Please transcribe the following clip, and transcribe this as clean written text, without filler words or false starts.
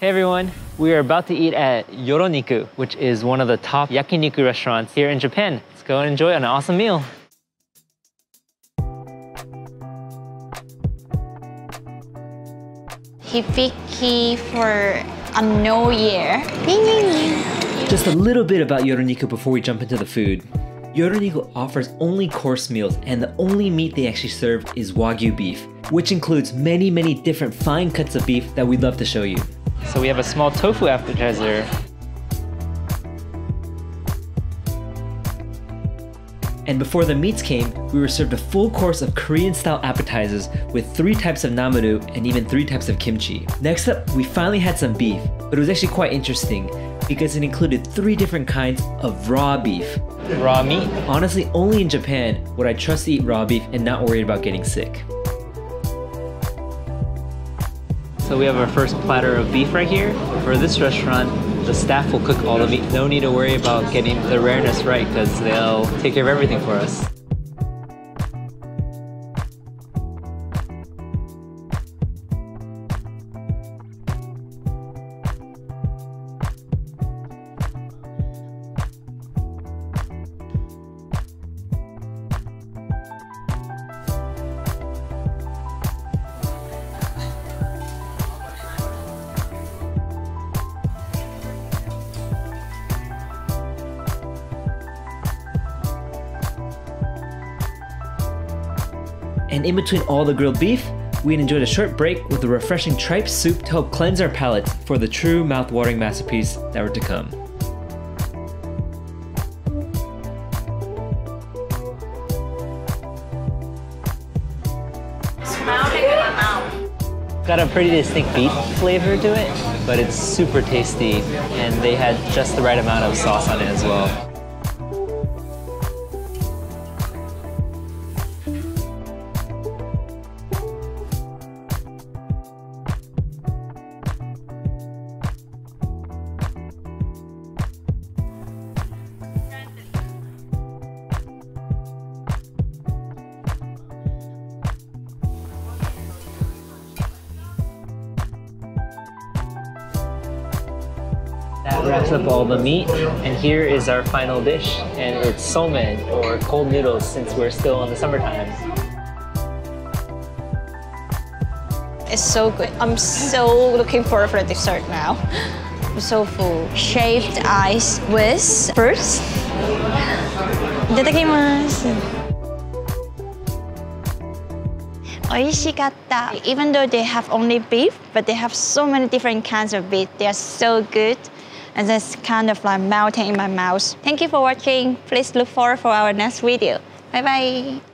Hey everyone, we are about to eat at Yoroniku, which is one of the top yakiniku restaurants here in Japan. Let's go and enjoy an awesome meal. Hibiki for a new year. Just a little bit about Yoroniku before we jump into the food. Yoroniku offers only course meals, and the only meat they actually serve is Wagyu beef, which includes many different fine cuts of beef that we'd love to show you. So we have a small tofu appetizer. And before the meats came, we were served a full course of Korean-style appetizers with 3 types of namuru and even 3 types of kimchi. Next up, we finally had some beef, but it was actually quite interesting because it included 3 different kinds of raw beef. Raw meat? Honestly, only in Japan would I trust to eat raw beef and not worry about getting sick. So we have our first platter of beef right here. For this restaurant, the staff will cook all the meat. No need to worry about getting the rareness right because they'll take care of everything for us. And in between all the grilled beef, we enjoyed a short break with a refreshing tripe soup to help cleanse our palates for the true mouth-watering masterpiece that were to come. It's got a pretty distinct beef flavor to it, but it's super tasty, and they had just the right amount of sauce on it as well. That wraps up all the meat, and here is our final dish, and it's somen, or cold noodles, since we're still in the summertime. It's so good. I'm so looking forward for dessert now. I'm so full. Shaved ice with fruits. Itadakimasu. Oishikatta. Even though they have only beef, but they have so many different kinds of beef. They are so good. And that's kind of like melting in my mouth. Thank you for watching. Please look forward for our next video. Bye bye.